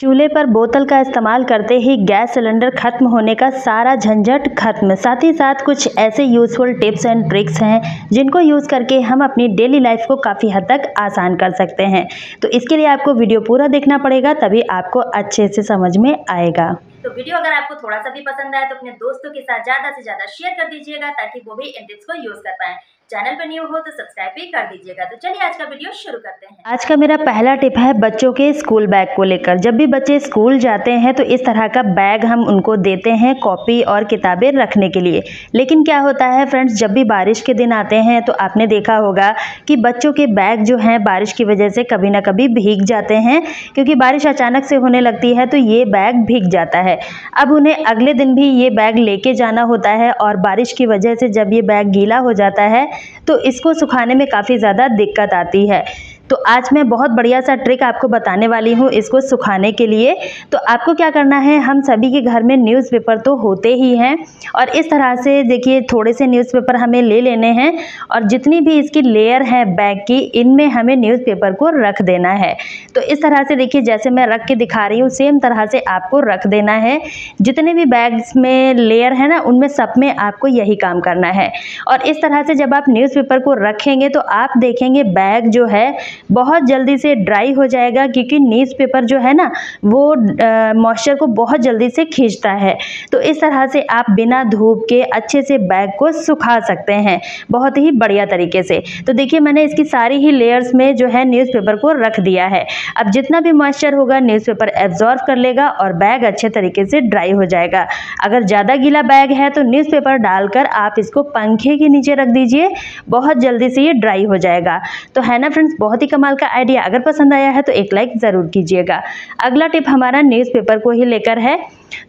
चूल्हे पर बोतल का इस्तेमाल करते ही गैस सिलेंडर खत्म होने का सारा झंझट खत्म। साथ ही साथ कुछ ऐसे यूजफुल टिप्स एंड ट्रिक्स हैं जिनको यूज़ करके हम अपनी डेली लाइफ को काफ़ी हद तक आसान कर सकते हैं। तो इसके लिए आपको वीडियो पूरा देखना पड़ेगा, तभी आपको अच्छे से समझ में आएगा। तो वीडियो अगर आपको थोड़ा सा भी पसंद आए तो अपने दोस्तों के साथ ज़्यादा से ज़्यादा शेयर कर दीजिएगा ताकि वो भी इन टिप्स को यूज़ कर पाएँ। चैनल पर न्यू हो तो सब्सक्राइब भी कर दीजिएगा। तो चलिए आज का वीडियो शुरू करते हैं। आज का मेरा पहला टिप है बच्चों के स्कूल बैग को लेकर। जब भी बच्चे स्कूल जाते हैं तो इस तरह का बैग हम उनको देते हैं कॉपी और किताबें रखने के लिए। लेकिन क्या होता है फ्रेंड्स, जब भी बारिश के दिन आते हैं तो आपने देखा होगा कि बच्चों के बैग जो हैं बारिश की वजह से कभी ना कभी भीग जाते हैं, क्योंकि बारिश अचानक से होने लगती है तो ये बैग भीग जाता है। अब उन्हें अगले दिन भी ये बैग लेके जाना होता है और बारिश की वजह से जब ये बैग गीला हो जाता है तो इसको सुखाने में काफ़ी ज़्यादा दिक्कत आती है। तो आज मैं बहुत बढ़िया सा ट्रिक आपको बताने वाली हूँ इसको सुखाने के लिए। तो आपको क्या करना है, हम सभी के घर में न्यूज़पेपर तो होते ही हैं और इस तरह से देखिए थोड़े से न्यूज़पेपर हमें ले लेने हैं और जितनी भी इसकी लेयर है बैग की, इनमें हमें न्यूज़पेपर को रख देना है। तो इस तरह से देखिए जैसे मैं रख के दिखा रही हूँ, सेम तरह से आपको रख देना है। जितने भी बैग्स में लेयर है ना, उनमें सब में आपको यही काम करना है। और इस तरह से जब आप न्यूज़पेपर को रखेंगे तो आप देखेंगे बैग जो है बहुत जल्दी से ड्राई हो जाएगा, क्योंकि न्यूज़पेपर जो है ना वो मॉइस्चर को बहुत जल्दी से खींचता है। तो इस तरह से आप बिना धूप के अच्छे से बैग को सुखा सकते हैं बहुत ही बढ़िया तरीके से। तो देखिए मैंने इसकी सारी ही लेयर्स में जो है न्यूज़पेपर को रख दिया है। अब जितना भी मॉइस्चर होगा न्यूज़पेपर एब्जॉर्व कर लेगा और बैग अच्छे तरीके से ड्राई हो जाएगा। अगर ज़्यादा गीला बैग है तो न्यूज़पेपर डालकर आप इसको पंखे के नीचे रख दीजिए, बहुत जल्दी से ये ड्राई हो जाएगा। तो है ना फ्रेंड्स, बहुत ही कमाल का आइडिया। अगर पसंद आया है तो एक लाइक ज़रूर कीजिएगा। अगला टिप हमारा न्यूज़पेपर को ही लेकर है।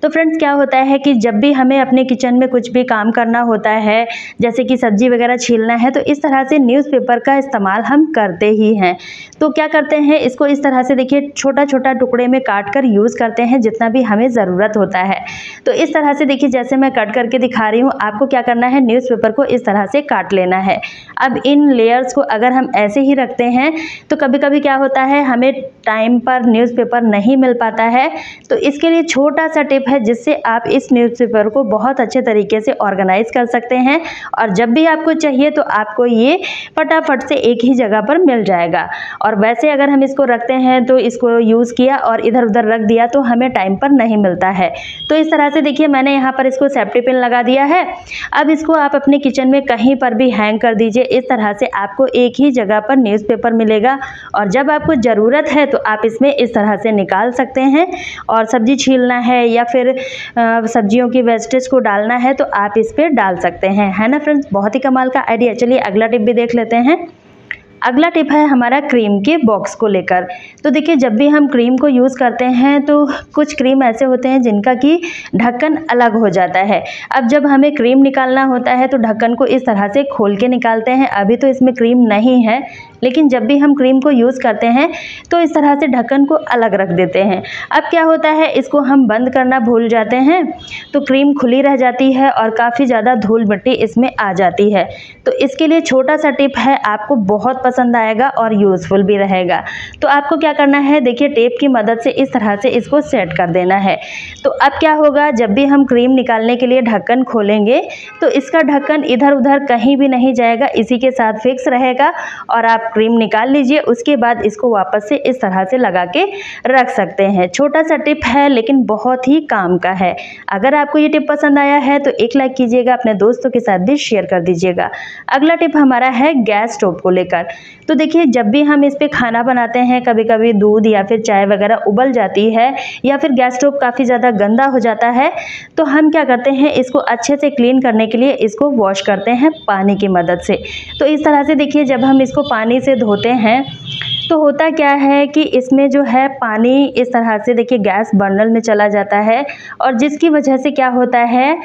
तो फ्रेंड्स क्या होता है कि जब भी हमें अपने किचन में कुछ भी काम करना होता है, जैसे कि सब्जी वगैरह छीलना है, तो इस तरह से न्यूज़पेपर का इस्तेमाल हम करते ही हैं। तो क्या करते हैं, इसको इस तरह से देखिए छोटा छोटा टुकड़े में काट कर यूज़ करते हैं जितना भी हमें ज़रूरत होता है। तो इस तरह से देखिए जैसे मैं कट करके दिखा रही हूँ, आपको क्या करना है न्यूज़पेपर को इस तरह से काट लेना है। अब इन लेयर्स को अगर हम ऐसे ही रखते हैं तो कभी कभी क्या होता है हमें टाइम पर न्यूज़पेपर नहीं मिल पाता है। तो इसके लिए छोटा सा टिप है जिससे आप इस न्यूज़पेपर को बहुत अच्छे तरीके से ऑर्गेनाइज कर सकते हैं और जब भी आपको चाहिए तो आपको ये फटाफट से एक ही जगह पर मिल जाएगा। और वैसे अगर हम इसको रखते हैं तो इसको यूज़ किया और इधर उधर रख दिया तो हमें टाइम पर नहीं मिलता है। तो इस तरह से देखिए मैंने यहाँ पर इसको सेफ्टी पिन लगा दिया है। अब इसको आप अपने किचन में कहीं पर भी हैंग कर दीजिए, इस तरह से आपको एक ही जगह पर न्यूज़पेपर मिलेगा और जब आपको ज़रूरत है तो आप इसमें इस तरह से निकाल सकते हैं। और सब्जी छीलना है या फिर सब्जियों की वेस्टेज को डालना है तो आप इस पर डाल सकते हैं, है ना फ्रेंड्स, बहुत ही कमाल का आइडिया। चलिए अगला टिप भी देख लेते हैं। अगला टिप है हमारा क्रीम के बॉक्स को लेकर। तो देखिए जब भी हम क्रीम को यूज़ करते हैं तो कुछ क्रीम ऐसे होते हैं जिनका कि ढक्कन अलग हो जाता है। अब जब हमें क्रीम निकालना होता है तो ढक्कन को इस तरह से खोल के निकालते हैं। अभी तो इसमें क्रीम नहीं है, लेकिन जब भी हम क्रीम को यूज़ करते हैं तो इस तरह से ढक्कन को अलग रख देते हैं। अब क्या होता है, इसको हम बंद करना भूल जाते हैं तो क्रीम खुली रह जाती है और काफ़ी ज़्यादा धूल मिट्टी इसमें आ जाती है। तो इसके लिए छोटा सा टिप है, आपको बहुत पसंद आएगा और यूज़फुल भी रहेगा। तो आपको क्या करना है, देखिए टेप की मदद से इस तरह से इसको सेट कर देना है। तो अब क्या होगा, जब भी हम क्रीम निकालने के लिए ढक्कन खोलेंगे तो इसका ढक्कन इधर उधर कहीं भी नहीं जाएगा, इसी के साथ फिक्स रहेगा और आप क्रीम निकाल लीजिए। उसके बाद इसको वापस से इस तरह से लगा के रख सकते हैं। छोटा सा टिप है लेकिन बहुत ही काम का है। अगर आपको ये टिप पसंद आया है तो एक लाइक कीजिएगा, अपने दोस्तों के साथ भी शेयर कर दीजिएगा। अगला टिप हमारा है गैस स्टोव को लेकर। तो देखिए जब भी हम इस पे खाना बनाते हैं, कभी कभी दूध या फिर चाय वगैरह उबल जाती है या फिर गैस स्टोव काफ़ी ज़्यादा गंदा हो जाता है, तो हम क्या करते हैं इसको अच्छे से क्लीन करने के लिए इसको वॉश करते हैं पानी की मदद से। तो इस तरह से देखिए जब हम इसको पानी से धोते हैं तो होता क्या है कि इसमें जो है पानी इस तरह से देखिए गैस बर्नर में चला जाता है और जिसकी वजह से क्या होता है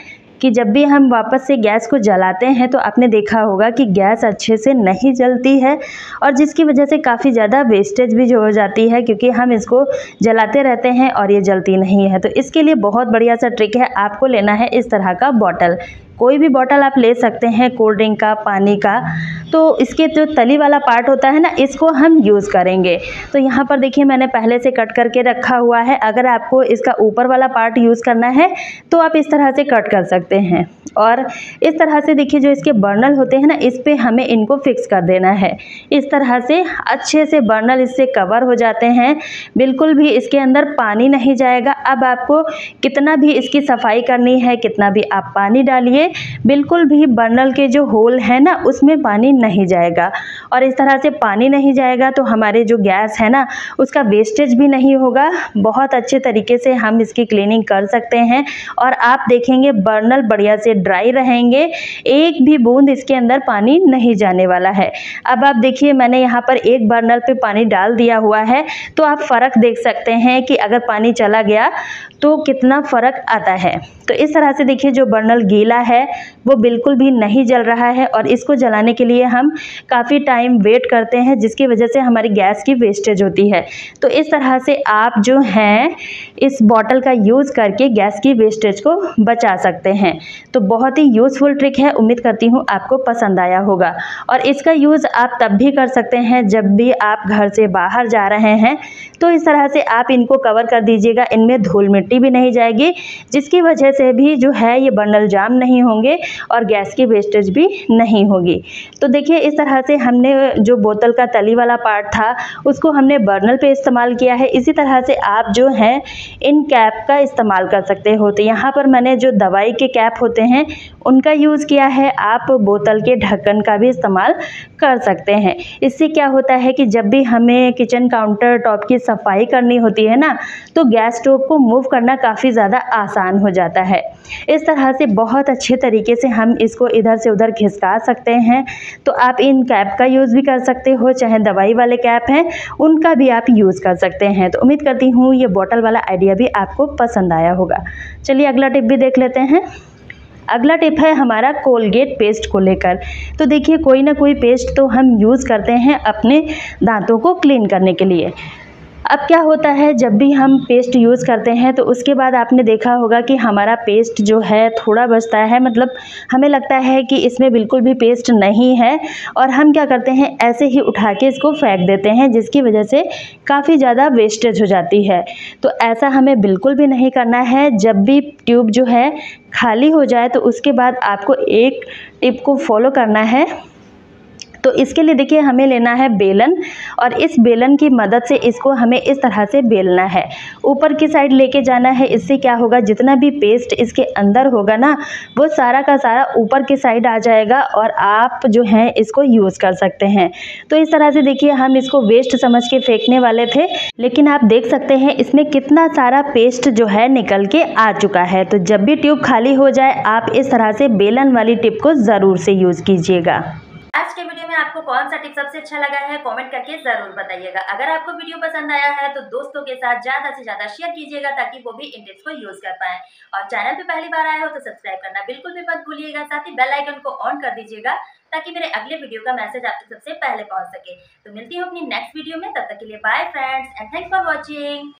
कि जब भी हम वापस से गैस को जलाते हैं तो आपने देखा होगा कि गैस अच्छे से नहीं जलती है और जिसकी वजह से काफ़ी ज़्यादा वेस्टेज भी जो हो जाती है, क्योंकि हम इसको जलाते रहते हैं और ये जलती नहीं है। तो इसके लिए बहुत बढ़िया सा ट्रिक है, आपको लेना है इस तरह का बॉटल। कोई भी बॉटल आप ले सकते हैं कोल्ड ड्रिंक का, पानी का। तो इसके जो तली वाला पार्ट होता है ना, इसको हम यूज़ करेंगे। तो यहाँ पर देखिए मैंने पहले से कट करके रखा हुआ है। अगर आपको इसका ऊपर वाला पार्ट यूज़ करना है तो आप इस तरह से कट कर सकते हैं। और इस तरह से देखिए जो इसके बर्नल होते हैं ना, इस पर हमें इनको फिक्स कर देना है। इस तरह से अच्छे से बर्नल इससे कवर हो जाते हैं, बिल्कुल भी इसके अंदर पानी नहीं जाएगा। अब आपको कितना भी इसकी सफाई करनी है, कितना भी आप पानी डालिए, बिल्कुल भी बर्नल के जो होल है ना, उसमें पानी नहीं जाएगा। और इस तरह से पानी नहीं जाएगा तो हमारे जो गैस है ना, उसका वेस्टेज भी नहीं होगा। बहुत अच्छे तरीके से हम इसकी क्लीनिंग कर सकते हैं और आप देखेंगे बर्नल बढ़िया से ड्राई रहेंगे, एक भी बूंद इसके अंदर पानी नहीं जाने वाला है। अब आप देखिए मैंने यहाँ पर एक बर्नल पे पानी डाल दिया हुआ है, तो आप फ़र्क देख सकते हैं कि अगर पानी चला गया तो कितना फ़र्क आता है। तो इस तरह से देखिए जो बर्नल गीला है वो बिल्कुल भी नहीं जल रहा है। और इसको जलाने के लिए हम काफ़ी टाइम वेट करते हैं, जिसकी वजह से हमारी गैस की वेस्टेज होती है। तो इस तरह से आप जो हैं इस बॉटल का यूज़ करके गैस की वेस्टेज को बचा सकते हैं। तो बहुत ही यूज़फुल ट्रिक है, उम्मीद करती हूँ आपको पसंद आया होगा। और इसका यूज़ आप तब भी कर सकते हैं जब भी आप घर से बाहर जा रहे हैं। तो इस तरह से आप इनको कवर कर दीजिएगा, इनमें धूल मिट्टी भी नहीं जाएगी, जिसकी वजह से भी जो है ये बर्नल जाम नहीं होंगे और गैस की वेस्टेज भी नहीं होगी। तो देखिए इस तरह से हमने जो बोतल का तली वाला पार्ट था उसको हमने बर्नल पे इस्तेमाल किया है। इसी तरह से आप जो हैं इन कैप का इस्तेमाल कर सकते हो। तो यहाँ पर मैंने जो दवाई के कैप होते हैं उनका यूज़ किया है, आप बोतल के ढक्कन का भी इस्तेमाल कर सकते हैं। इससे क्या होता है कि जब भी हमें किचन काउंटर टॉप की सफाई करनी होती है ना, तो गैस स्टोव को मूव करना काफ़ी ज़्यादा आसान हो जाता है। इस तरह से बहुत अच्छे तरीके से हम इसको इधर से उधर खिसका सकते हैं। तो आप इन कैप का यूज़ भी कर सकते हो, चाहे दवाई वाले कैप हैं उनका भी आप यूज़ कर सकते हैं। तो उम्मीद करती हूँ ये बॉटल वाला आइडिया भी आपको पसंद आया होगा। चलिए अगला टिप भी देख लेते हैं। अगला टिप है हमारा कोलगेट पेस्ट को लेकर। तो देखिए कोई ना कोई पेस्ट तो हम यूज़ करते हैं अपने दांतों को क्लीन करने के लिए। अब क्या होता है जब भी हम पेस्ट यूज़ करते हैं तो उसके बाद आपने देखा होगा कि हमारा पेस्ट जो है थोड़ा बचता है, मतलब हमें लगता है कि इसमें बिल्कुल भी पेस्ट नहीं है और हम क्या करते हैं ऐसे ही उठा के इसको फेंक देते हैं, जिसकी वजह से काफ़ी ज़्यादा वेस्टेज हो जाती है। तो ऐसा हमें बिल्कुल भी नहीं करना है। जब भी ट्यूब जो है खाली हो जाए तो उसके बाद आपको एक टिप को फॉलो करना है। तो इसके लिए देखिए हमें लेना है बेलन और इस बेलन की मदद से इसको हमें इस तरह से बेलना है, ऊपर की साइड लेके जाना है। इससे क्या होगा जितना भी पेस्ट इसके अंदर होगा ना, वो सारा का सारा ऊपर की साइड आ जाएगा और आप जो हैं इसको यूज़ कर सकते हैं। तो इस तरह से देखिए हम इसको वेस्ट समझ के फेंकने वाले थे, लेकिन आप देख सकते हैं इसमें कितना सारा पेस्ट जो है निकल के आ चुका है। तो जब भी ट्यूब खाली हो जाए आप इस तरह से बेलन वाली टिप को ज़रूर से यूज़ कीजिएगा। आज के वीडियो में आपको कौन सा टिप सबसे अच्छा लगा है कमेंट करके जरूर बताइएगा। अगर आपको वीडियो पसंद आया है तो दोस्तों के साथ ज़्यादा से ज़्यादा शेयर कीजिएगा ताकि वो भी इन टिप्स को यूज़ कर पाएँ। और चैनल पे पहली बार आए हो तो सब्सक्राइब करना बिल्कुल भी मत भूलिएगा, साथ ही बेल आइकन को ऑन कर दीजिएगा ताकि मेरे अगले वीडियो का मैसेज आप तक सबसे पहले पहुँच सके। तो मिलती हूँ अपनी नेक्स्ट वीडियो में, तब तक के लिए bye friends and thanks for watching.